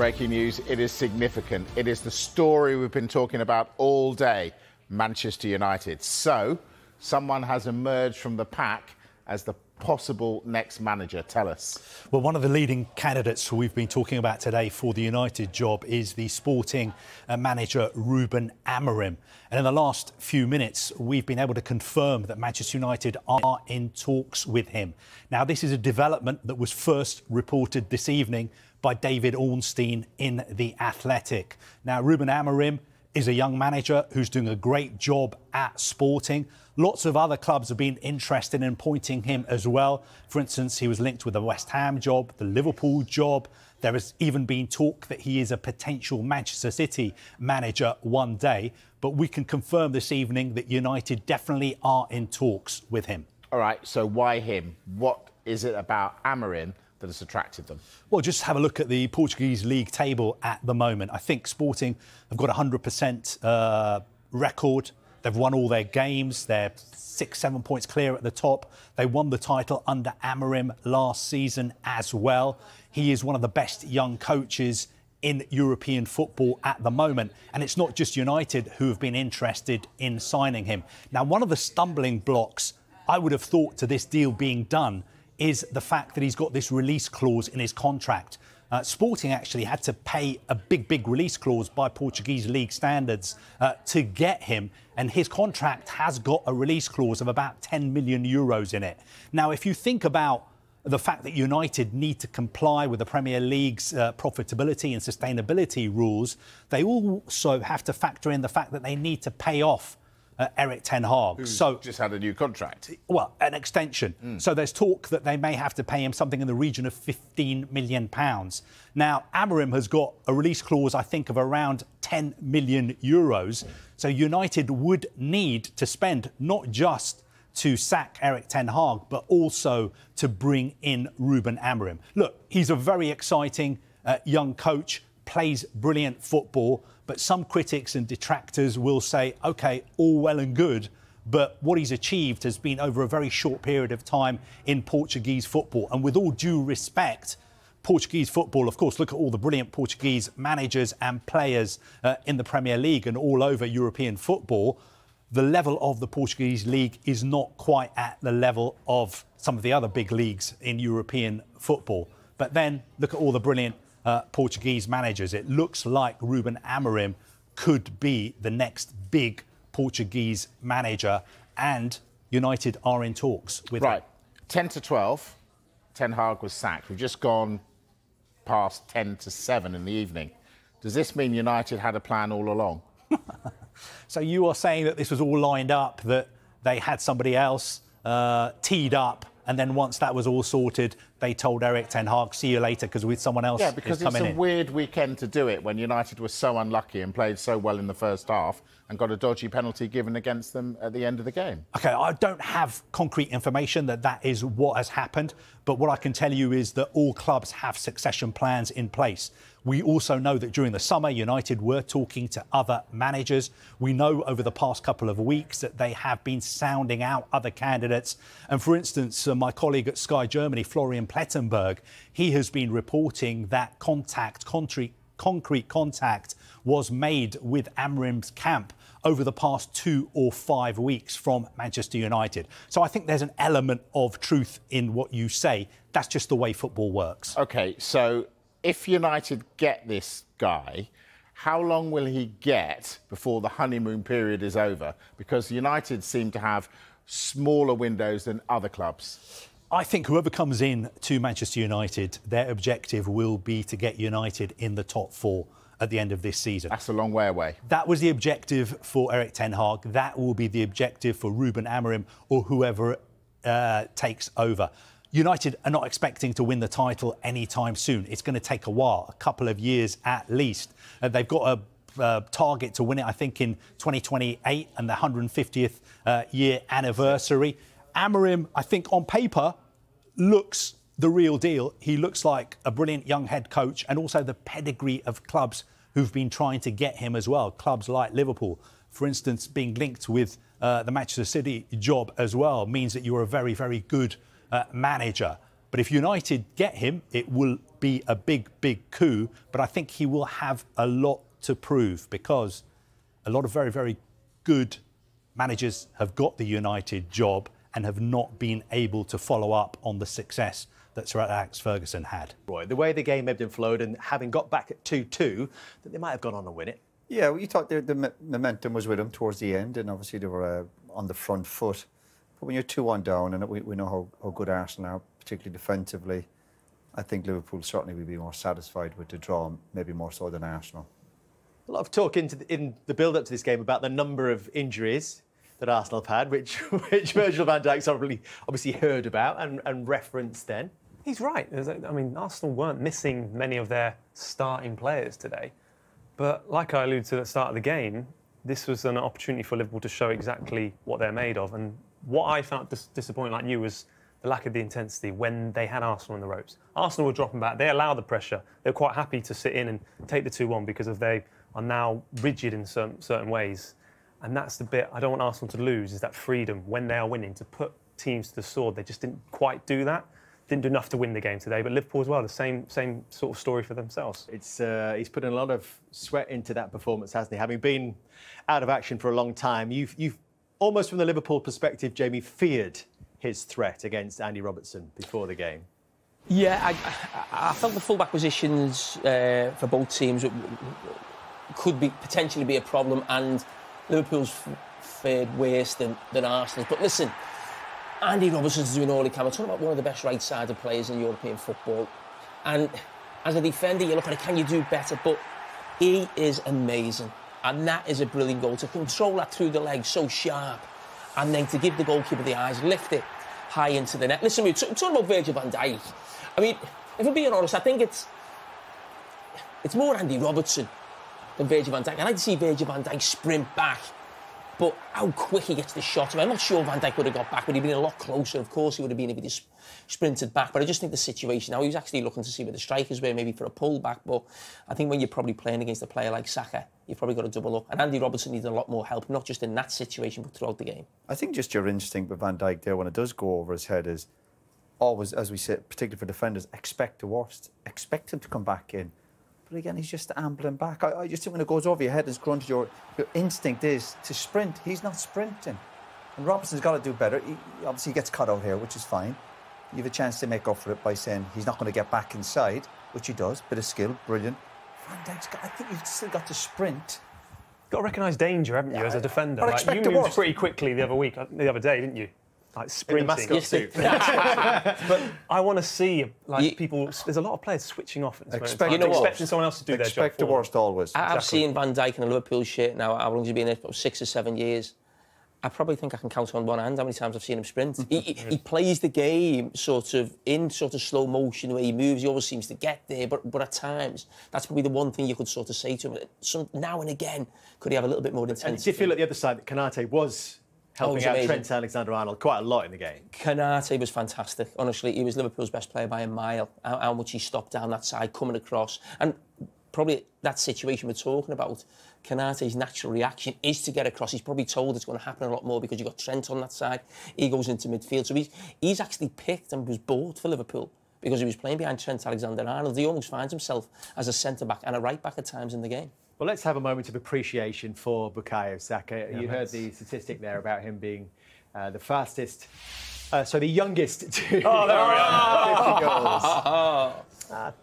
Breaking news, it is significant. It is the story we've been talking about all day, Manchester United. So, someone has emerged from the pack as the possible next manager. Tell us. Well, one of the leading candidates who we've been talking about today for the United job is the Sporting manager Ruben Amorim. And in the last few minutes, we've been able to confirm that Manchester United are in talks with him. Now, this is a development that was first reported this evening by David Ornstein in The Athletic. Now, Ruben Amorim is a young manager who's doing a great job at Sporting. Lots of other clubs have been interested in appointing him as well. For instance, he was linked with the West Ham job, the Liverpool job. There has even been talk that he is a potential Manchester City manager one day. But we can confirm this evening that United definitely are in talks with him. All right, so why him? What is it about Amorim that has attracted them? Well, just have a look at the Portuguese league table at the moment. I think Sporting have got a 100% record. They've won all their games. They're 6-7 points clear at the top. They won the title under Amorim last season as well. He is one of the best young coaches in European football at the moment. And it's not just United who have been interested in signing him. Now, one of the stumbling blocks I would have thought to this deal being done is the fact that he's got this release clause in his contract. Sporting actually had to pay a big release clause by Portuguese league standards to get him, and his contract has got a release clause of about 10 million euros in it. Now, if you think about the fact that United need to comply with the Premier League's profitability and sustainability rules, they also have to factor in the fact that they need to pay off Eric Ten Hag. Who's just had a new contract. Well, an extension. So there's talk that they may have to pay him something in the region of £15 million. Now, Amorim has got a release clause, I think, of around 10 million euros. So United would need to spend not just to sack Eric Ten Hag, but also to bring in Ruben Amorim. Look, he's a very exciting young coach, plays brilliant football, but some critics and detractors will say, OK, all well and good, but what he's achieved has been over a very short period of time in Portuguese football. And with all due respect, Portuguese football, of course, look at all the brilliant Portuguese managers and players in the Premier League and all over European football. The level of the Portuguese league is not quite at the level of some of the other big leagues in European football. But then look at all the brilliant Portuguese managers. It looks like Ruben Amorim could be the next big Portuguese manager, and United are in talks with him. 10 to 12, Ten Hag was sacked. We've just gone past 10 to 7 in the evening. Does this mean United had a plan all along? So you are saying that this was all lined up, that they had somebody else teed up, and then once that was all sorted, they told Eric Ten Hag, see you later, because with someone else is coming in. Yeah, because it's a weird weekend to do it when United were so unlucky and played so well in the first half and got a dodgy penalty given against them at the end of the game. OK, I don't have concrete information that that is what has happened, but what I can tell you is that all clubs have succession plans in place. We also know that during the summer, United were talking to other managers. We know over the past couple of weeks that they have been sounding out other candidates. And for instance, my colleague at Sky Germany, Florian Plettenberg, he has been reporting that concrete contact was made with Amorim's camp over the past 2 or 5 weeks from Manchester United. So I think there's an element of truth in what you say. That's just the way football works. OK, so if United get this guy, how long will he get before the honeymoon period is over? Because United seem to have smaller windows than other clubs. I think whoever comes in to Manchester United, their objective will be to get United in the top four at the end of this season. That's a long way away. That was the objective for Eric Ten Hag. That will be the objective for Ruben Amorim or whoever takes over. United are not expecting to win the title anytime soon. It's going to take a while, a couple of years at least. They've got a target to win it, I think, in 2028 and the 150th year anniversary. Amorim, I think, on paper, looks the real deal. He looks like a brilliant young head coach, and also the pedigree of clubs who've been trying to get him as well. Clubs like Liverpool, for instance, being linked with the Manchester City job as well means that you're a very good manager. But if United get him, it will be a big, big coup. But I think he will have a lot to prove, because a lot of very, very good managers have got the United job and have not been able to follow up on the success that Sir Alex Ferguson had. Roy, the way the game ebbed and flowed, and having got back at 2-2, that they might have gone on and win it. Yeah, well, you thought the momentum was with them towards the end, and obviously they were on the front foot. But when you're 2-1 down, and we know how good Arsenal are, particularly defensively, I think Liverpool certainly would be more satisfied with the draw, maybe more so than Arsenal. A lot of talk in the build-up to this game about the number of injuries that Arsenal have had, which Virgil van Dijk's obviously heard about and referenced then. He's right. I mean, Arsenal weren't missing many of their starting players today. But like I alluded to at the start of the game, this was an opportunity for Liverpool to show exactly what they're made of. And what I found disappointing, like you, was the lack of the intensity when they had Arsenal in the ropes. Arsenal were dropping back. They allowed the pressure. They were quite happy to sit in and take the 2-1 because of they are now rigid in certain ways. And that's the bit I don't want Arsenal to lose, is that freedom when they are winning to put teams to the sword. They just didn't quite do that. Didn't do enough to win the game today, but Liverpool as well, the same sort of story for themselves. He's put in a lot of sweat into that performance, hasn't he? Having been out of action for a long time, you've almost, from the Liverpool perspective, Jamie, feared his threat against Andy Robertson before the game. Yeah, I felt the full-back positions for both teams could potentially be a problem, and Liverpool's fared worse than Arsenal's. But listen, Andy Robertson's doing all he can. We're talking about one of the best right-sided players in European football. And as a defender, you look at it, can you do better? But he is amazing. And that is a brilliant goal. To control that through the legs, so sharp. And then to give the goalkeeper the eyes, lift it high into the net. Listen, we're talking about Virgil van Dijk. I mean, if I'm being honest, I think it's more Andy Robertson than Virgil van Dijk. I like to see Virgil van Dijk sprint back. But how quick he gets the shot. I'm not sure Van Dijk would have got back, but he'd been a lot closer. Of course he would have been if he just sprinted back. But I just think the situation now, he was actually looking to see where the strikers were, maybe for a pullback. But I think when you're probably playing against a player like Saka, you've probably got to double up. And Andy Robertson needs a lot more help, not just in that situation, but throughout the game. I think just your instinct with Van Dijk there, when it does go over his head, is always, as we said, particularly for defenders, expect the worst. Expect him to come back in. But again, he's just ambling back. I just think when it goes over your head, it's grunted, your instinct is to sprint. He's not sprinting. And Robertson's got to do better. He, obviously, he gets cut out here, which is fine. You have a chance to make up for it by saying he's not going to get back inside, which he does. Bit of skill, brilliant. Van Dijk's got, I think he's still got to sprint. You've got to recognise danger, haven't you, as a defender? Like, you moved pretty quickly the other day, didn't you? Like sprinting. Yes, but I want to see, like, people. There's a lot of players switching off at this moment. You know, expecting someone else to do their job. Expect the worst always. I've seen Van Dijk in a Liverpool shirt now. How long has he been there? 6 or 7 years. I probably think I can count on one hand how many times I've seen him sprint. He plays the game sort of in slow motion, the way he moves. He always seems to get there, but at times that's probably the one thing you could sort of say to him. Now and again, could he have a little bit more intensity? And did you feel at the other side that Kanate was helping out Trent Alexander-Arnold quite a lot in the game? Kanate was fantastic. Honestly, he was Liverpool's best player by a mile. How much he stopped down that side, coming across. And probably that situation we're talking about, Kanate's natural reaction is to get across. He's probably told it's going to happen a lot more because you've got Trent on that side. He goes into midfield. So he's actually picked and was bought for Liverpool because he was playing behind Trent Alexander-Arnold. He almost finds himself as a centre-back and a right-back at times in the game. Well, let's have a moment of appreciation for Bukayo Saka. Yeah, you heard the statistic there about him being the fastest, the youngest to 50 goals.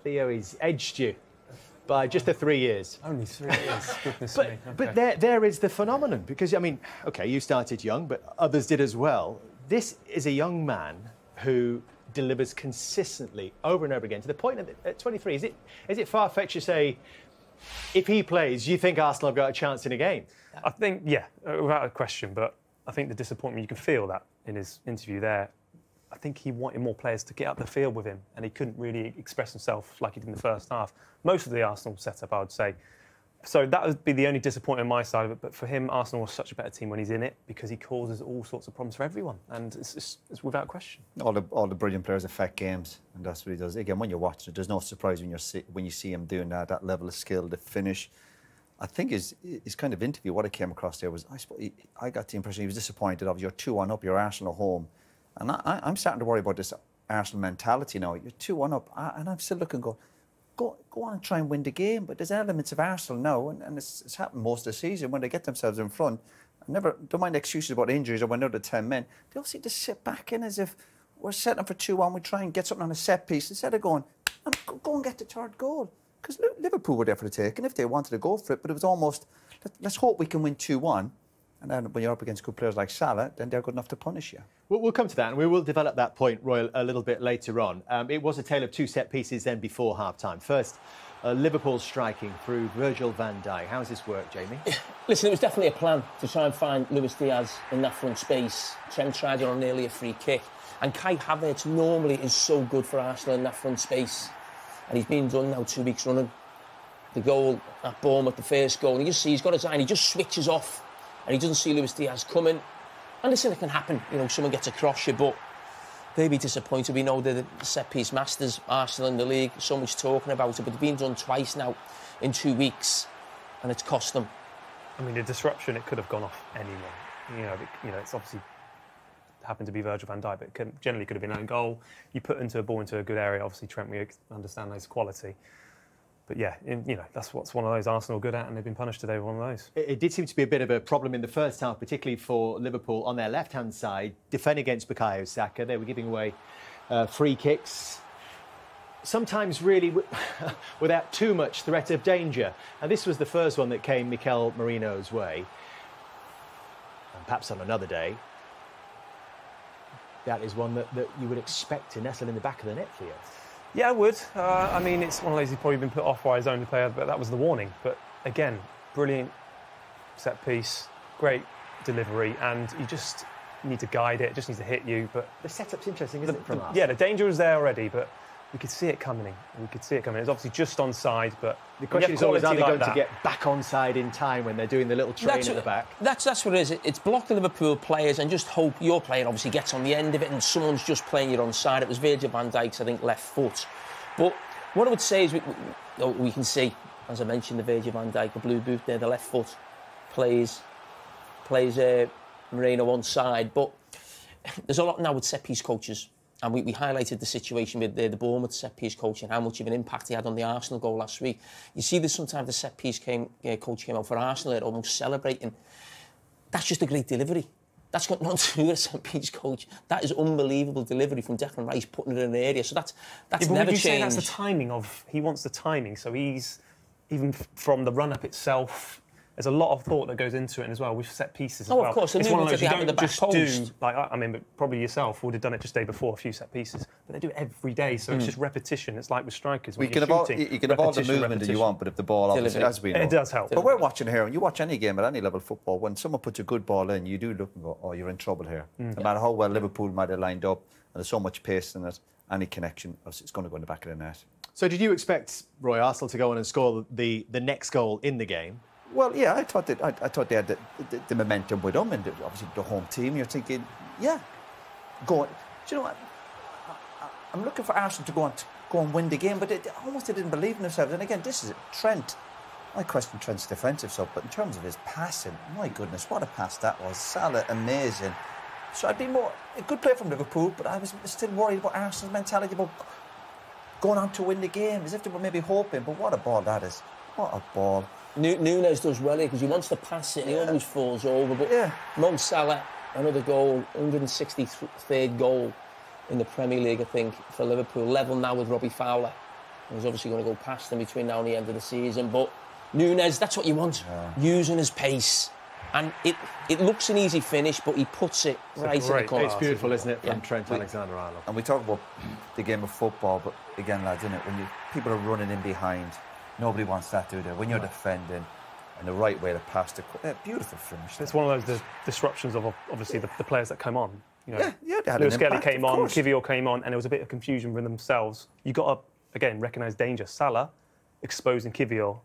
Theo, he's edged you by just the 3 years. Only 3 years, goodness me. Okay. But there is the phenomenon, because, I mean, OK, you started young, but others did as well. This is a young man who delivers consistently over and over again, to the point that at 23, is it far-fetched to say, if he plays, you think Arsenal have got a chance in a game? I think, yeah, without a question. But I think the disappointment, you can feel that in his interview there. I think he wanted more players to get up the field with him, and he couldn't really express himself like he did in the first half. Most of the Arsenal setup, I would say. So that would be the only disappointment on my side of it. But for him, Arsenal was such a better team when he's in it, because he causes all sorts of problems for everyone, and it's without question. All the brilliant players affect games, and that's what he does. Again, when you're watching it, there's no surprise when you see him doing that level of skill, the finish. I think his kind of interview, what I came across there was, I got the impression he was disappointed of, you're 2-1 up, you're Arsenal home, and I'm starting to worry about this Arsenal mentality now. You're 2-1 up, and I'm still looking, go on and try and win the game. But there's elements of Arsenal now, and it's happened most of the season, when they get themselves in front. Don't mind excuses about injuries or when they're 10 men. They all seem to sit back in as if we're setting up for 2-1, we try and get something on a set piece instead of going, go and get the third goal. Because Liverpool were there for the taking if they wanted to go for it, but it was almost, let's hope we can win 2-1. And then when you're up against good players like Salah, then they're good enough to punish you. We'll come to that, and we will develop that point, Roy, a little bit later on. It was a tale of two set pieces then before half-time. First, Liverpool striking through Virgil van Dijk. How's this work, Jamie? Listen, it was definitely a plan to try and find Luis Diaz in that front space. Trent tried it on nearly a free kick. And Kai Havertz normally is so good for Arsenal in that front space. And he's been done now 2 weeks running. The goal at Bournemouth, the first goal, and you just see he's got his eye and he just switches off. And he doesn't see Luis Diaz coming. And listen, it can happen. You know, someone gets across you, but they'd be disappointed. We know they're the set-piece masters, Arsenal in the league. So much talking about it, but it's been done twice now in 2 weeks, and it's cost them. I mean, the disruption, it could have gone off anyone. You know, it's obviously happened to be Virgil van Dijk, but it generally could have been own goal. You put into a ball into a good area. Obviously, Trent, we understand those quality. But yeah, you know, that's what's one of those Arsenal good at, and they've been punished today with one of those. It did seem to be a bit of a problem in the first half, particularly for Liverpool on their left-hand side, defending against Bukayo Saka. They were giving away free kicks, sometimes really without too much threat of danger. And this was the first one that came Mikel Merino's way. And perhaps on another day, that is one that you would expect to nestle in the back of the net for you. Yeah, I would. I mean, it's one of those he's probably been put off by his own player, but that was the warning. But again, brilliant set piece, great delivery, and you just need to guide it. It just needs to hit you. But the setup's interesting, isn't it? From us? Yeah, the danger was there already, but we could see it coming. It's obviously just onside, but the question is always, are they going to get back onside in time when they're doing the little train at the back? That's what it is. It's blocking Liverpool players and just hope your player obviously gets on the end of it and someone's just playing you onside. It was Virgil van Dijk's, I think, left foot. But what I would say is we can see, as I mentioned, the Virgil van Dijk, the blue boot there, the left foot plays Moreno onside. But there's a lot now with set-piece coaches. And we highlighted the situation with the Bournemouth set-piece coach and how much of an impact he had on the Arsenal goal last week. You see this sometimes, the set-piece coach came out for Arsenal, they're almost celebrating. That's just a great delivery. That's got nothing to do with a set-piece coach. That is unbelievable delivery from Declan Rice, putting it in an area. So that's never changed. Say that's the timing of... He wants the timing, so he's... Even from the run-up itself... There's a lot of thought that goes into it as well, with set pieces as well. Oh, of course. It's one of those you don't just do, like, I mean, but probably yourself would have done it just day before, a few set pieces. But they do it every day, so it's just repetition. It's like with strikers. You can have all the movement that you want, but if the ball obviously has been... It does help. But we're watching here, and you watch any game at any level of football, when someone puts a good ball in, you do look and go, oh, you're in trouble here. No matter how well Liverpool might have lined up, and there's so much pace in it, any connection, it's going to go in the back of the net. So did you expect, Roy, Arsenal to go on and score the next goal in the game? Well, yeah, I thought that I thought they had the momentum with them, and obviously the home team. You're thinking, yeah, go on. Do you know what? I'm looking for Arsenal to go and win the game, but they almost didn't believe in themselves. And again, this is Trent. I question Trent's defensive stuff, but in terms of his passing, my goodness, what a pass that was! Salah, amazing. So I'd be more a good player from Liverpool, but I was still worried about Arsenal's mentality about going on to win the game, as if they were maybe hoping. But what a ball that is! What a ball. Nunez does well here because he wants to pass it and he always falls over. But Mo Salah, another goal, 163rd goal in the Premier League, I think, for Liverpool. Level now with Robbie Fowler. He's obviously going to go past him between now and the end of the season. But Nunez, that's what you want, using his pace. And it looks an easy finish, but he puts it right in the corner. It's beautiful, isn't it, from Trent Alexander-Arnold. And we talk about the game of football, but again, lads, isn't it, when people are running in behind... Nobody wants that, do they? When you're defending and the right way to pass the... Beautiful finish. It's one of those disruptions of, obviously, the players that come on. You know, they had an impact. Luis Diaz came on, Kiwior came on, and there was a bit of confusion for themselves. You've got to, again, recognise danger. Salah exposing Kiwior,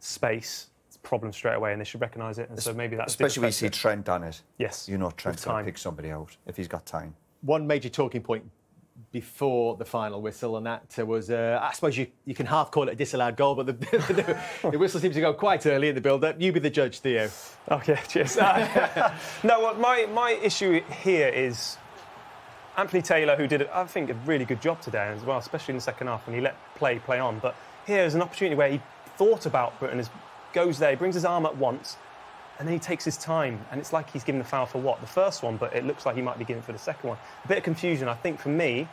space, it's a problem straight away, and they should recognise it. And so maybe that's... Especially when you see Trent on it. Yes. You know Trent's going to pick somebody out if he's got time. One major talking point before the final whistle, and that was, I suppose you can half call it a disallowed goal, but the whistle seems to go quite early in the build-up. You be the judge, Theo. Oh, yeah, cheers. No, what my issue here is Anthony Taylor, who did, I think, a really good job today as well, especially in the second half when he let play on. But here's an opportunity where he thought about Britain, goes there, he brings his arm up once, and then he takes his time, and it's like he's given the foul for what? The first one, but it looks like he might be given for the second one. A bit of confusion, I think, for me.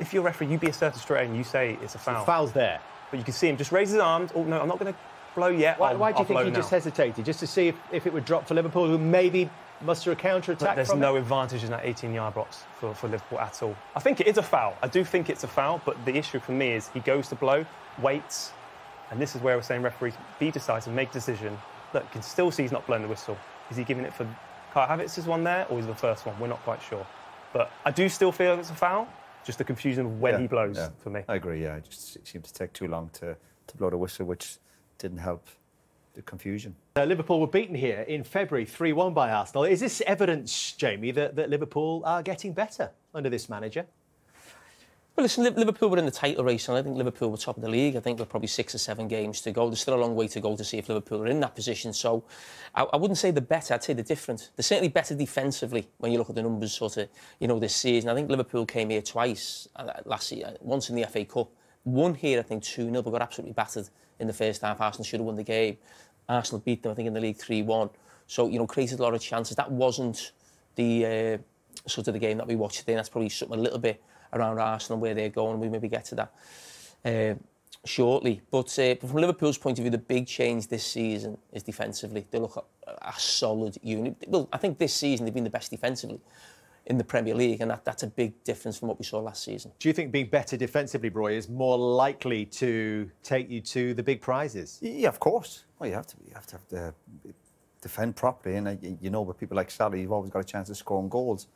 If you're a referee, you be assertive straight and you say it's a foul. The foul's there. But you can see him just raise his arms. Oh, no, I'm not going to blow yet. Why do you think he just hesitated? Just to see if it would drop for Liverpool, who maybe muster a counter-attack? There's no advantage in that 18-yard box for Liverpool at all. I think it is a foul. I do think it's a foul, but the issue for me is he goes to blow, waits, and this is where we're saying referees be decisive, make a decision. Look, you can still see he's not blowing the whistle. Is he giving it for Kai Havertz's one there, or is it the first one? We're not quite sure. But I do still feel it's a foul. Just the confusion of when he blows, for me. I agree, yeah. It seemed to take too long to blow the whistle, which didn't help the confusion. Liverpool were beaten here in February 3-1 by Arsenal. Is this evidence, Jamie, that Liverpool are getting better under this manager? Well, listen, Liverpool were in the title race, and I think Liverpool were top of the league. I think there were probably 6 or 7 games to go. There's still a long way to go to see if Liverpool are in that position. So I wouldn't say they're better, I'd say they're different. They're certainly better defensively when you look at the numbers, sort of, you know, this season. I think Liverpool came here twice last year, once in the FA Cup. Won here, I think, 2-0, but got absolutely battered in the first half. Arsenal should have won the game. Arsenal beat them, I think, in the league 3-1. So, you know, created a lot of chances. That wasn't the sort of the game that we watched today. That's probably something a little bit around Arsenal, where they're going. We maybe get to that shortly. But from Liverpool's point of view, the big change this season is defensively. They look a solid unit. Well, I think this season they've been the best defensively in the Premier League, and that's a big difference from what we saw last season. Do you think being better defensively, Roy, is more likely to take you to the big prizes? Yeah, of course. Well, you have to defend properly, and you know, with people like Salah, you've always got a chance of scoring goals.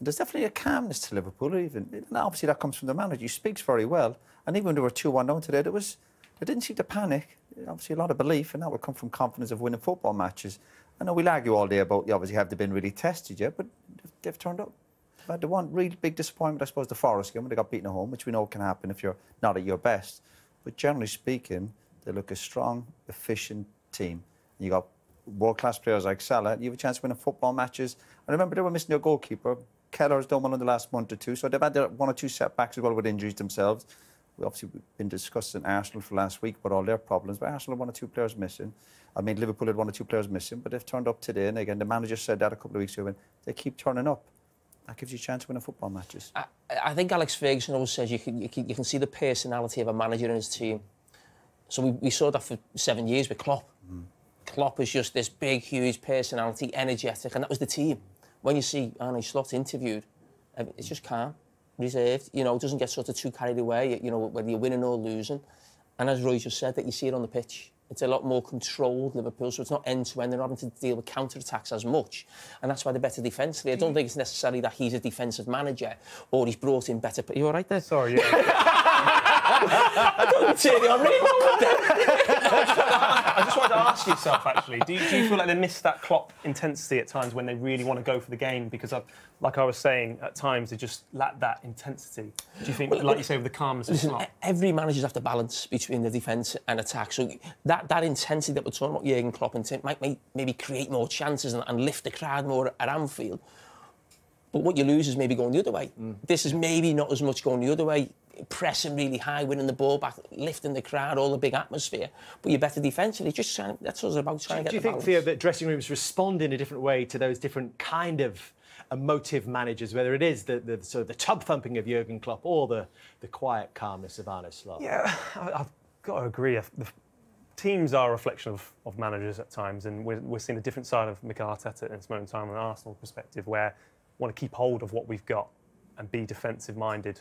There's definitely a calmness to Liverpool, even. And obviously, that comes from the manager. He speaks very well. And even when they were 2-1 down today, they didn't seem to panic. Obviously, a lot of belief, and that would come from confidence of winning football matches. I know we'll argue all day about, obviously, have they been really tested yet, but they've turned up. But the one real big disappointment, I suppose, the Forest game, when they got beaten at home, which we know can happen if you're not at your best. But generally speaking, they look a strong, efficient team. You got world-class players like Salah. You have a chance of winning football matches. And remember, they were missing their goalkeeper. Keller's done well in the last month or two, so they've had their 1 or 2 setbacks as well with injuries themselves. We obviously been discussing Arsenal for last week with all their problems, but Arsenal had 1 or 2 players missing. I mean, Liverpool had 1 or 2 players missing, but they've turned up today, and again, the manager said that a couple of weeks ago, and they keep turning up. That gives you a chance to win a football matches. I think Alex Ferguson always says you can see the personality of a manager in his team. So we saw that for 7 years with Klopp. Klopp is just this big, huge personality, energetic, and that was the team. When you see Arne Slot interviewed, it's just calm, reserved, you know, doesn't get sort of too carried away, you know, whether you're winning or losing. And as Roy just said, that you see it on the pitch. It's a lot more controlled, Liverpool, so it's not end-to-end. They're not having to deal with counter-attacks as much. And that's why they're better defensively. I don't think it's necessarily that he's a defensive manager or he's brought in better... Are you all right there? Sorry, yeah. I don't see anyone really wrong with that. I just wanted to ask yourself, actually, do you feel like they miss that Klopp intensity at times when they really want to go for the game? Because, like I was saying, at times they just lack that intensity. Do you think, well, like you say, with the calmness of Klopp? Every manager's have to balance between the defence and attack. So that intensity that we're talking about, Jürgen Klopp intent, might maybe create more chances and lift the crowd more at Anfield. But what you lose is maybe going the other way. This is maybe not as much going the other way. Pressing really high, winning the ball back, lifting the crowd, all the big atmosphere. But you're better defensively. Just trying, that's what it's about, trying to get the balance. Do you think, Theo, that dressing rooms respond in a different way to those different kind of emotive managers, whether it is the sort of the tub-thumping of Jurgen Klopp or the quiet calmness of Arne Slot? Yeah, I've got to agree. The teams are a reflection of managers at times, and we're seeing a different side of Mikel Arteta in this moment in time on an Arsenal perspective, where we want to keep hold of what we've got and be defensive-minded.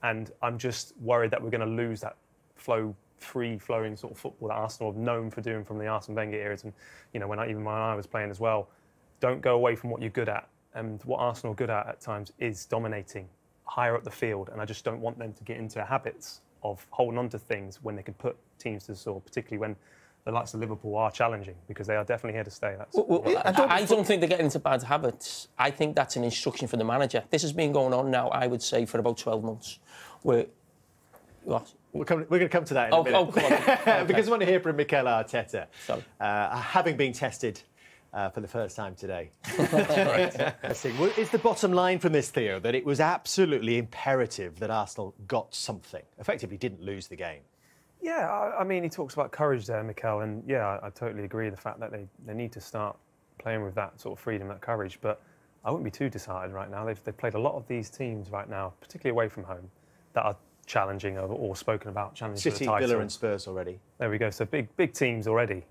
And I'm just worried that we're going to lose that free-flowing sort of football that Arsenal have known for doing from the Arsene Wenger eras. And, you know, when I was playing as well, don't go away from what you're good at. And what Arsenal are good at times is dominating higher up the field. And I just don't want them to get into habits of holding on to things when they can put teams to the sword, particularly when the likes of Liverpool are challenging, because they are definitely here to stay. That's I don't think they're getting into bad habits. I think that's an instruction from the manager. This has been going on now, I would say, for about 12 months. We're going to come to that in a minute. Come on. Okay. Because I want to hear from Mikel Arteta. Having been tested for the first time today. Is the bottom line from this, Theo, that it was absolutely imperative that Arsenal got something, effectively didn't lose the game? Yeah, I mean, he talks about courage there, Mikel, and yeah, I totally agree the fact that they need to start playing with that sort of freedom, that courage, but I wouldn't be too disheartened right now. They've played a lot of these teams right now, particularly away from home, that are challenging or spoken about challenging for the title. City, Villa and Spurs already. There we go, so big teams already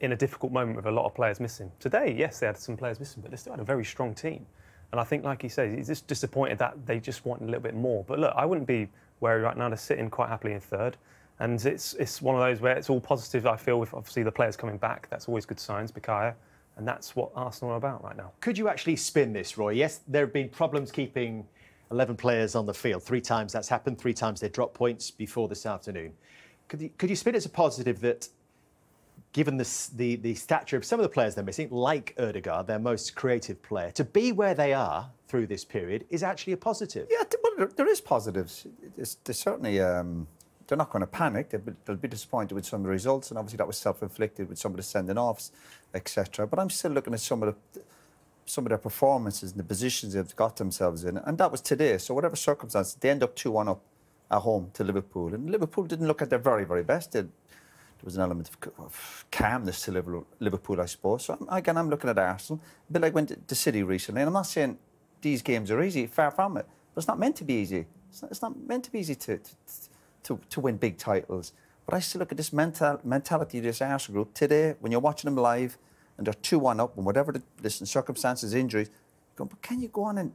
in a difficult moment with a lot of players missing. Today, yes, they had some players missing, but they still had a very strong team. And I think, like he says, he's just disappointed that they just want a little bit more. But look, I wouldn't be wary right now. They're sitting quite happily in third. And it's one of those where it's all positive, I feel, with obviously the players coming back. That's always good signs, Bukayo. And that's what Arsenal are about right now. Could you actually spin this, Roy? Yes, there have been problems keeping 11 players on the field. 3 times that's happened. 3 times they dropped points before this afternoon. Could you spin it as a positive that, given the stature of some of the players they're missing, like Ødegaard, their most creative player, to be where they are through this period is actually a positive? Yeah, well, there is positives. There's certainly... They're not going to panic. They'll be disappointed with some of the results, and obviously that was self-inflicted with some of the sending-offs, etc. But I'm still looking at some of their performances and the positions they've got themselves in, and that was today. So whatever circumstances, they end up 2-1 up at home to Liverpool, and Liverpool didn't look at their very, very best. There was an element of calmness to Liverpool, I suppose. So again, I'm looking at Arsenal, a bit like when to City recently, and I'm not saying these games are easy. Far from it, but it's not meant to be easy. It's not meant to be easy to win big titles. But I still look at this mentality of this Arsenal group today, when you're watching them live and they're 2-1 up and whatever the circumstances, injuries, going, but can you go on and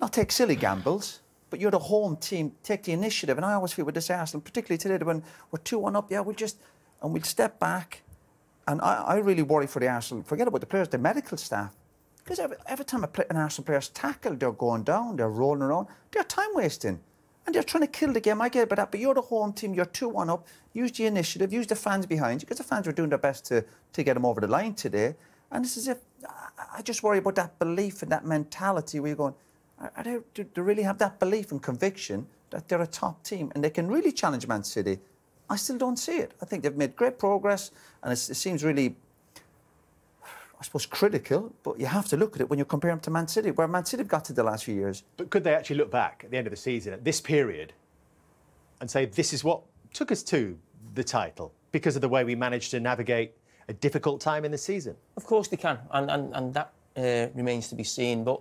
not take silly gambles, but you're the home team, take the initiative. And I always feel with this Arsenal, particularly today, when we're 2-1 up, yeah, we'll step back. And I really worry for the Arsenal. Forget about the players, the medical staff. Because every time an Arsenal player's tackled, they're going down, they're rolling around, they're time-wasting. And they're trying to kill the game. I get about that, but you're the home team. You're 2-1 up. Use the initiative. Use the fans behind you, because the fans were doing their best to get them over the line today. And this is if I just worry about that belief and that mentality where you're going, do they really have that belief and conviction that they're a top team and they can really challenge Man City? I still don't see it. I think they've made great progress, and it seems really, I suppose, critical, but you have to look at it when you compare them to Man City, where Man City have got to the last few years. But could they actually look back at the end of the season, at this period, and say, this is what took us to the title because of the way we managed to navigate a difficult time in the season? Of course they can, and that remains to be seen. But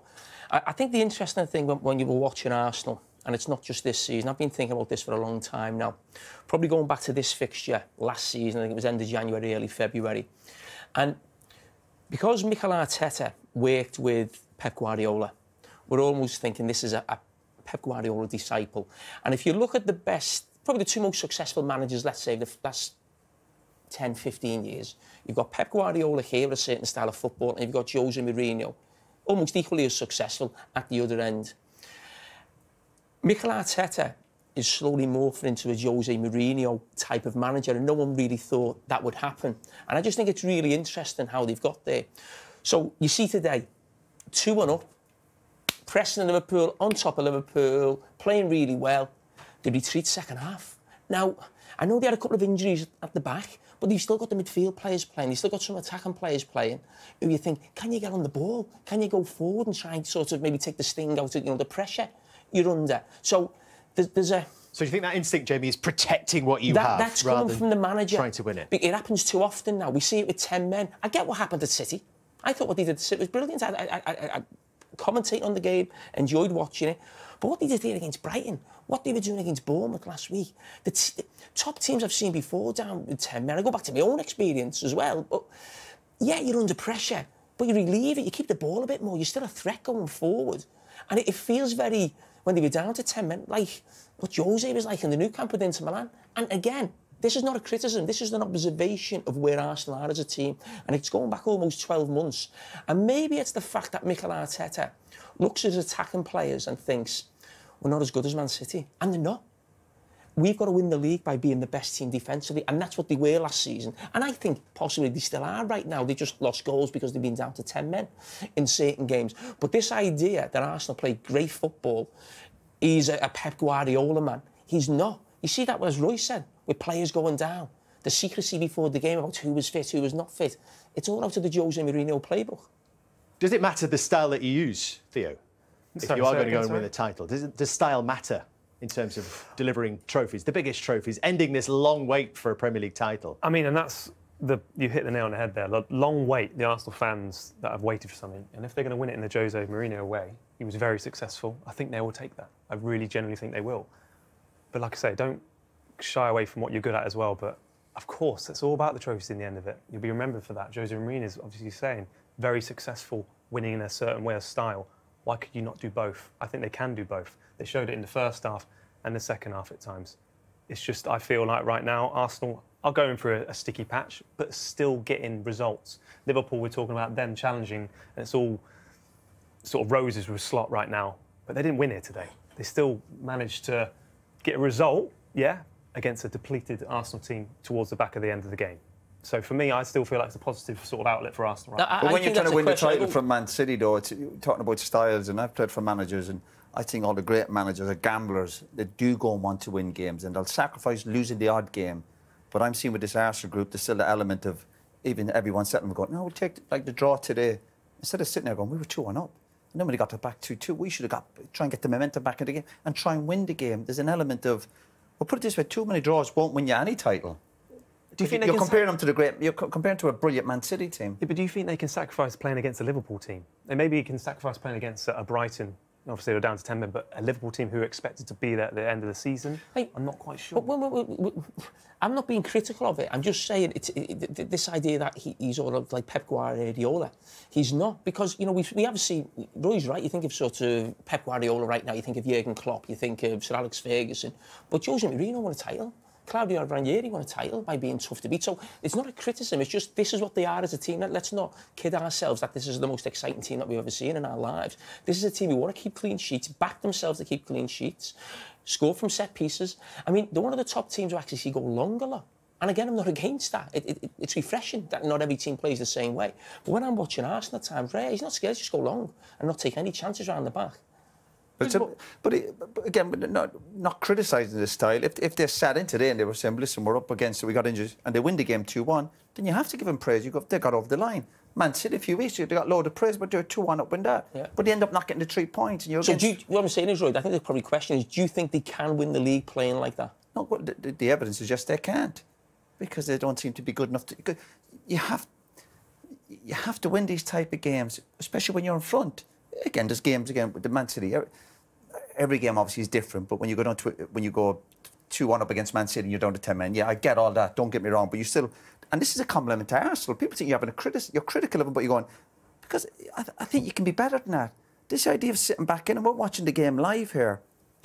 I think the interesting thing when you were watching Arsenal, and it's not just this season, I've been thinking about this for a long time now, probably going back to this fixture last season, I think it was end of January, early February, and because Mikel Arteta worked with Pep Guardiola, we're almost thinking this is a Pep Guardiola disciple. And if you look at the best, probably the 2 most successful managers, let's say, the last 10, 15 years, you've got Pep Guardiola here with a certain style of football, and you've got Jose Mourinho, almost equally as successful at the other end. Mikel Arteta is slowly morphing into a Jose Mourinho type of manager, and no one really thought that would happen. And I just think it's really interesting how they've got there. So you see today, 2-1 up, pressing on Liverpool, on top of Liverpool, playing really well. They retreat second half. Now, I know they had a couple of injuries at the back, but they've still got the midfield players playing. They've still got some attacking players playing who you think, can you get on the ball? Can you go forward and try and sort of maybe take the sting out of, you know, the pressure you're under? So So do you think that instinct, Jamie, is protecting what you have? That's coming from the manager. Trying to win it. It happens too often now. We see it with 10 men. I get what happened at City. I thought what they did at City was brilliant. I commentate on the game, enjoyed watching it. But what they did here against Brighton, what they were doing against Bournemouth last week, the top teams I've seen before down with 10 men. I go back to my own experience as well. But yeah, you're under pressure, but you relieve it. You keep the ball a bit more. You're still a threat going forward. And it feels very... when they were down to 10 men, like what Jose was like in the new camp with Inter Milan. And again, this is not a criticism, this is an observation of where Arsenal are as a team. And it's going back almost 12 months. And maybe it's the fact that Mikel Arteta looks at attacking players and thinks, we're not as good as Man City. And they're not. We've got to win the league by being the best team defensively, and that's what they were last season. And I think possibly they still are right now. They just lost goals because they've been down to 10 men in certain games. But this idea that Arsenal play great football, he's a Pep Guardiola man. He's not. You see that, as Roy said, with players going down. the secrecy before the game about who was fit, who was not fit. It's all out of the Jose Mourinho playbook. Does it matter the style that you use, Theo? If you are going to go and win the title, does style matter in terms of delivering trophies, the biggest trophies, ending this long wait for a Premier League title? I mean, and that's you hit the nail on the head there. The long wait, the Arsenal fans that have waited for something, and if they're going to win it in the Jose Mourinho way, he was very successful. I think they will take that. I really genuinely think they will. But like I say, don't shy away from what you're good at as well. But of course, it's all about the trophies in the end of it. You'll be remembered for that. Jose Mourinho is obviously saying very successful, winning in a certain way of style. Why could you not do both? I think they can do both. They showed it in the first half and the second half at times. It's just, I feel like right now, Arsenal are going through a sticky patch, but still getting results. Liverpool, we're talking about them challenging, and it's all sort of roses with Slot right now. But they didn't win here today. They still managed to get a result, yeah, against a depleted Arsenal team towards the back of the end of the game. So for me, I still feel like it's a positive sort of outlet for Arsenal. Right? But when you're trying to win the title from Man City, though, it's, you're talking about styles, and I've played for managers, and I think all the great managers are gamblers that do go and want to win games, and they'll sacrifice losing the odd game. But I'm seeing with this Arsenal group, there's still the element of even everyone sitting there going, no, we'll take like the draw today. Instead of sitting there going, we were 2-1 up. And then when they got to back 2-2, we should have try and get the momentum back in the game and try and win the game. There's an element of, well, put it this way, too many draws won't win you any title. Do you think you're comparing them to the great? You're comparing to a brilliant Man City team. Yeah, but do you think they can sacrifice playing against a Liverpool team? They maybe can sacrifice playing against a Brighton. Obviously, they're down to 10 men, but a Liverpool team who are expected to be there at the end of the season. Hey, I'm not quite sure. But I'm not being critical of it. I'm just saying this idea that he's all of like Pep Guardiola. He's not, because you know we have seen. Roy's right. You think of sort of Pep Guardiola right now. You think of Jürgen Klopp. You think of Sir Alex Ferguson. But Jose Mourinho won a title. Claudio Ranieri won a title by being tough to beat. So it's not a criticism, it's just this is what they are as a team. Let's not kid ourselves that this is the most exciting team that we've ever seen in our lives. This is a team who want to keep clean sheets, back themselves to keep clean sheets, score from set pieces. I mean, they're one of the top teams who actually see go long a lot. And again, I'm not against that. It's refreshing that not every team plays the same way. But when I'm watching Arsenal at times, Ray, he's not scared to just go long and not take any chances around the back. But again, not criticising the style. If they're sat in today and they were saying, listen, we're up against it, we got injured, and they win the game 2-1, then you have to give them praise. They got over the line. Man City, a few weeks ago, they got loaded praise, but they were 2-1 up and down. Yeah. But they end up not getting the 3 points. And what I'm saying is, Roy, I think the probably question is, do you think they can win the league playing like that? No, the evidence suggests they can't, because they don't seem to be good enough to... You have to win these type of games, especially when you're in front. Again, there's games again with the Man City. Every game obviously is different, but when you go down to when you go 2-1 up against Man City and you're down to 10 men, yeah, I get all that. Don't get me wrong, but you still. And this is a compliment to Arsenal. People think you're having a you're critical of them, but you're going because I think you can be better than that. This idea of sitting back in, and we're watching the game live here,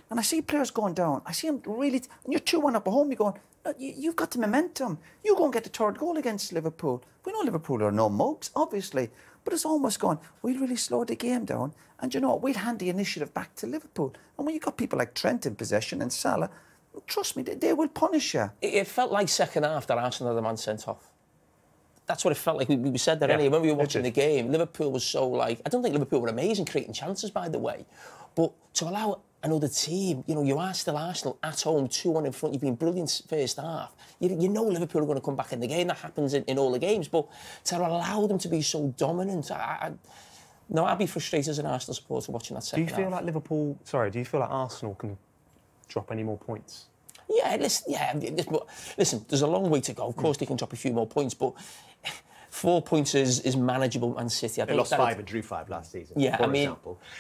and I see players going down. I see them really, and you're 2-1 up at home. You're going, no, you've got the momentum. You go and get the third goal against Liverpool. We know Liverpool are no mokes, obviously. But it's almost gone, we'll really slow the game down and, you know what, we'll hand the initiative back to Liverpool. And when you've got people like Trent in possession and Salah, trust me, they will punish you. It felt like second half that Arsenal had a man sent off. That's what it felt like. We said that earlier when we were watching the game. Liverpool was so like... I don't think Liverpool were amazing creating chances, by the way. But to allow another team, you know, you are still Arsenal at home, 2-1 in front, you've been brilliant first half. You know Liverpool are going to come back in the game. That happens in all the games. But to allow them to be so dominant, no, I'd be frustrated as an Arsenal supporter watching that second half. Do you feel like Liverpool... Sorry, do you feel like Arsenal can drop any more points? Yeah, listen, there's a long way to go. Of course, they can drop a few more points, but... 4 points is manageable. Man City. They lost 5 and drew 5 last season. Yeah, I mean,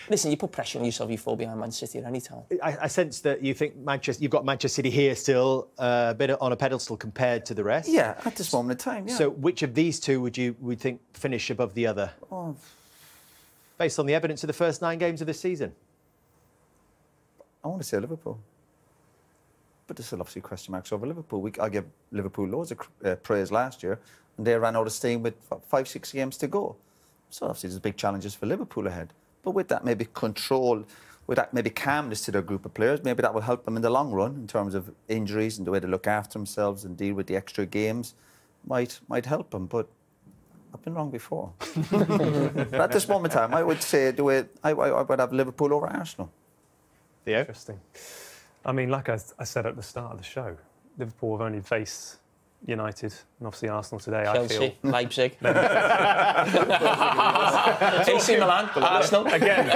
listen, you put pressure on yourself. You fall behind Man City at any time. I sense that you think you've got Manchester City here still a bit on a pedestal compared to the rest. Yeah, at this moment in time. Yeah. So, which of these two would you think finish above the other? Oh. Based on the evidence of the first 9 games of this season, I want to say Liverpool. But there's still obviously question marks over Liverpool. I gave Liverpool loads of praise last year, and they ran out of steam with 5-6 games to go. So obviously there's big challenges for Liverpool ahead. But with that maybe control, with that maybe calmness to their group of players, maybe that will help them in the long run in terms of injuries and the way they look after themselves and deal with the extra games might help them. But I've been wrong before. But at this moment in time, I would say the way I would have Liverpool over Arsenal. Theo? Interesting. I mean, like I said at the start of the show, Liverpool have only faced United and obviously Arsenal today. Chelsea, I feel Leipzig, AC Milan, Arsenal again.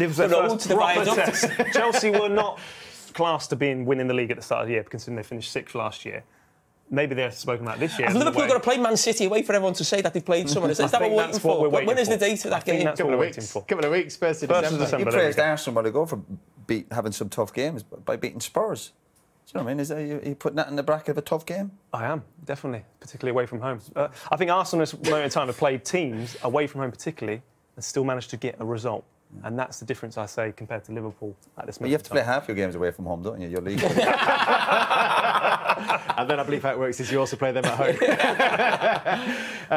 It was their first proper test. Chelsea were not classed to being winning the league at the start of the year, considering they finished sixth last year. Maybe they're spoken about this year. Have Liverpool got to play Man City away for everyone to say that they've played someone? Is that what we're waiting for? When is the date of that game? That's what we're waiting for. Couple of weeks, first of December. You praised Arsenal while ago for having some tough games by beating Spurs. Do you know what I mean? Is that, are you putting that in the bracket of a tough game? I am, definitely, particularly away from home. I think Arsenal at this moment in time have played teams away from home particularly and still managed to get a result. And that's the difference, I say, compared to Liverpool at this moment. But you have to play half your games away from home, don't you? Your league. And then I believe how it works is you also play them at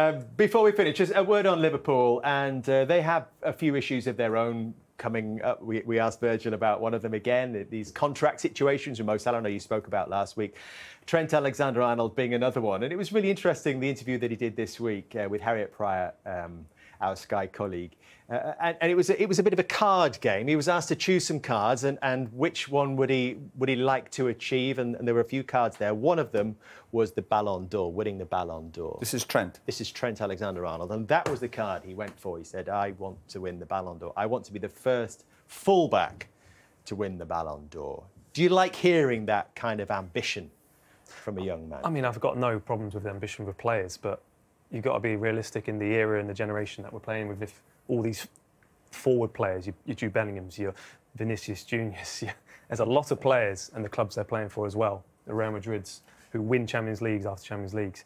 home. Before we finish, just a word on Liverpool. And they have a few issues of their own coming up. We asked Virgil about one of them again, these contract situations with Mo Salah, I know you spoke about last week. Trent Alexander-Arnold being another one. And it was really interesting, the interview that he did this week with Harriet Pryor, our Sky colleague. And it was a bit of a card game. He was asked to choose some cards and which one would he like to achieve, and there were a few cards there. One of them was the Ballon d'Or, winning the Ballon d'Or. This is Trent. This is Trent Alexander-Arnold, and that was the card he went for. He said, I want to win the Ballon d'Or. I want to be the first fullback to win the Ballon d'Or. Do you like hearing that kind of ambition from a young man? I mean, I've got no problems with the ambition with players, but you've got to be realistic in the era and the generation that we're playing with. If all these forward players, your Jude Bellingham's, your Vinicius Juniors, there's a lot of players and the clubs they're playing for as well, the Real Madrids, who win Champions Leagues after Champions Leagues.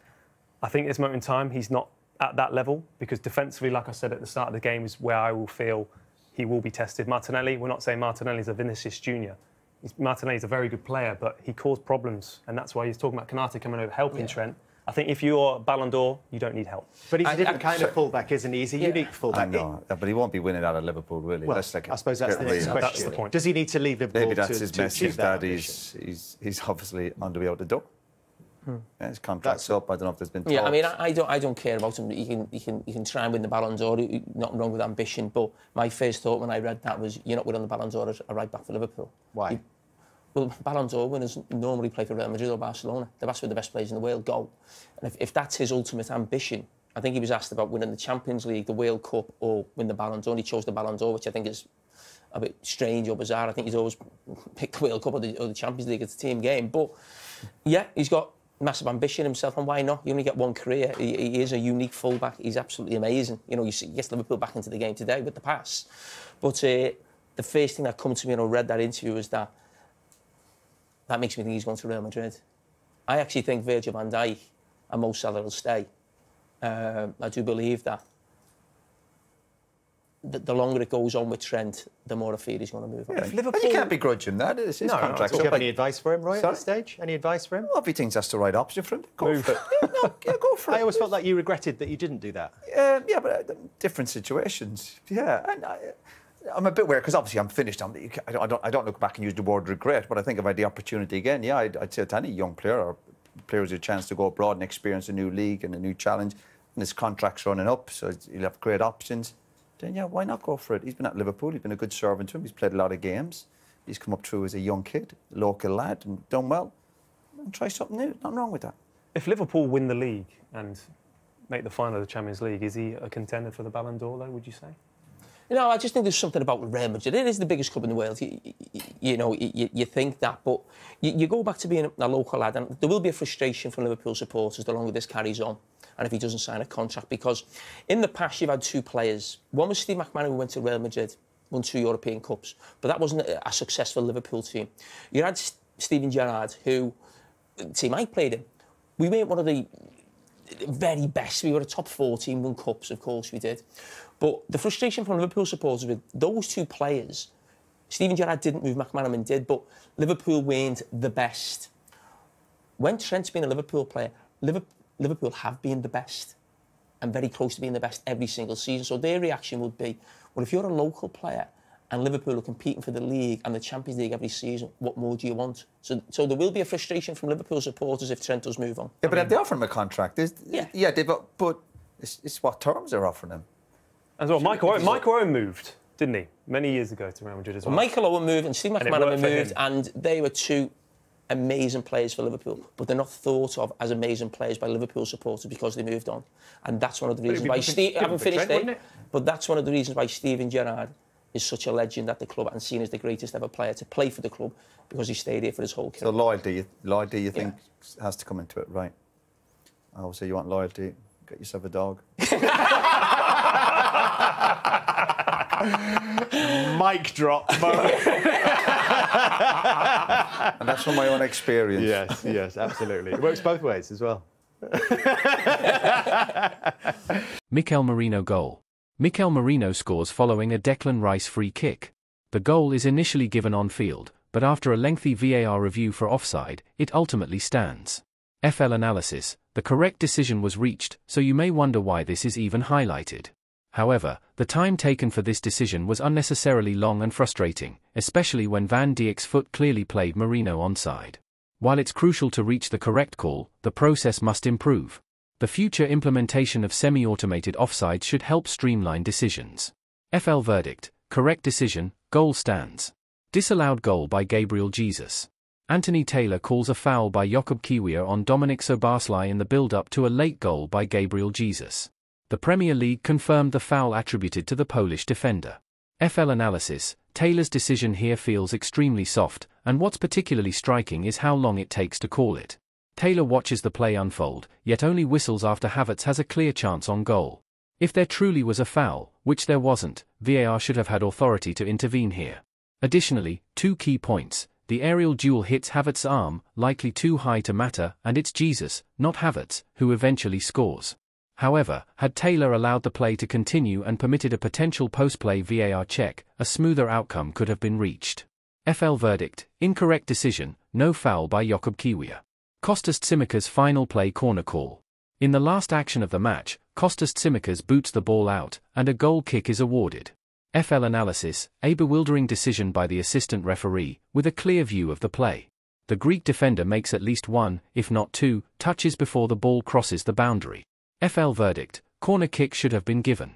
I think at this moment in time, he's not at that level because defensively, like I said at the start of the game, is where I will feel he will be tested. Martinelli, we're not saying Martinelli's a Vinicius Junior. Martinelli's a very good player, but he caused problems, and that's why he's talking about Konate coming over, helping Trent. I think if you're Ballon d'Or, you don't need help. But he's a different kind of fullback, isn't he? He's a unique fullback. I know, but he won't be winning out of Liverpool, really. Well, that's like I suppose that's the next question. That's the point. Does he need to leave Liverpool? Maybe that's his message, that he's obviously on the way out the door. Yeah, his contract's up. I don't know if there's been talks. Yeah, I mean, I don't care about him. He can try and win the Ballon d'Or. Nothing wrong with ambition. But my first thought when I read that was, you're not winning the Ballon d'Or as a right back for Liverpool. Why? Well, Ballon d'Or winners normally play for Real Madrid or Barcelona. They've asked for the best players in the world, goal. And if that's his ultimate ambition, I think he was asked about winning the Champions League, the World Cup, or win the Ballon d'Or. He chose the Ballon d'Or, which I think is a bit strange or bizarre. I think he's always picked the World Cup or the Champions League as a team game. But, yeah, he's got massive ambition himself, and why not? You only get one career. He is a unique fullback. He's absolutely amazing. You know, you see, yes, Liverpool back into the game today with the pass. But the first thing that came to me when I read that interview was that that makes me think he's going to Real Madrid. I actually think Virgil van Dijk and Mo Salah will stay. I do believe that. The longer it goes on with Trent, the more I feel he's going to move on. Yeah, Liverpool... You can't begrudge him that. It's his contract. Do you have any advice for him, Roy, at this stage? Any advice for him? Well, if he thinks that's the right option for him, go for it. Go for it. I always felt like you regretted that you didn't do that. Yeah, but different situations. Yeah, and I'm a bit weird because obviously I'm finished. I don't look back and use the word regret, but I think if I had the opportunity again, yeah, I'd say to any young player or players a chance to go abroad and experience a new league and a new challenge, and his contract's running up, so he'll have great options. Then yeah, why not go for it? He's been at Liverpool. He's been a good servant to him. He's played a lot of games. He's come up through as a young kid, local lad, and done well. And try something new. Nothing wrong with that. If Liverpool win the league and make the final of the Champions League, is he a contender for the Ballon d'Or, though? Would you say? No, I just think there's something about Real Madrid. It is the biggest club in the world. You know, you think that, but you go back to being a local lad, and there will be a frustration from Liverpool supporters the longer this carries on, and if he doesn't sign a contract, because in the past you've had two players. One was Steve McManaman, who went to Real Madrid, won 2 European Cups, but that wasn't a successful Liverpool team. You had Steven Gerrard, who the team I played in, we weren't one of the very best. We were a top 4 team, won cups, of course we did. But the frustration from Liverpool supporters with those two players, Steven Gerrard didn't move, McManaman did, but Liverpool weren't the best. When Trent's been a Liverpool player, Liverpool have been the best and very close to being the best every single season. So their reaction would be, well, if you're a local player and Liverpool are competing for the league and the Champions League every season, what more do you want? So there will be a frustration from Liverpool supporters if Trent does move on. Yeah, but if they offer him a contract, it's what terms they're offering him. As well, Michael Owen moved, didn't he? Many years ago to Real Madrid as well. Michael Owen moved and Steve McManaman moved, and they were two amazing players for Liverpool, but they're not thought of as amazing players by Liverpool supporters because they moved on. And that's one of the reasons why Steve... I haven't finished it, but that's one of the reasons why Steven Gerrard is such a legend at the club and seen as the greatest ever player to play for the club because he stayed here for his whole career. So loyalty, you think, has to come into it, right? Oh, so you want loyalty? Get yourself a dog. Mic drop moment. And that's from my own experience. Yes, yes, absolutely. It works both ways as well. Mikel Merino goal. Mikel Merino scores following a Declan Rice free kick. The goal is initially given on field, but after a lengthy VAR review for offside, it ultimately stands. FL analysis, the correct decision was reached, so you may wonder why this is even highlighted. However, the time taken for this decision was unnecessarily long and frustrating, especially when Van Dijk's foot clearly played Merino onside. While it's crucial to reach the correct call, the process must improve. The future implementation of semi-automated offside should help streamline decisions. FL verdict, correct decision, goal stands. Disallowed goal by Gabriel Jesus. Anthony Taylor calls a foul by Jakub Kiwior on Dominic Szoboszlai in the build-up to a late goal by Gabriel Jesus. The Premier League confirmed the foul attributed to the Polish defender. FL analysis, Taylor's decision here feels extremely soft, and what's particularly striking is how long it takes to call it. Taylor watches the play unfold, yet only whistles after Havertz has a clear chance on goal. If there truly was a foul, which there wasn't, VAR should have had authority to intervene here. Additionally, two key points, the aerial duel hits Havertz's arm, likely too high to matter, and it's Jesus, not Havertz, who eventually scores. However, had Taylor allowed the play to continue and permitted a potential post-play VAR check, a smoother outcome could have been reached. FL verdict, incorrect decision, no foul by Jakub Kiwior. Kostas Tsimikas' final play corner call. In the last action of the match, Kostas Tsimikas boots the ball out, and a goal kick is awarded. FL analysis, a bewildering decision by the assistant referee, with a clear view of the play. The Greek defender makes at least one, if not two, touches before the ball crosses the boundary. FL verdict, corner kick should have been given.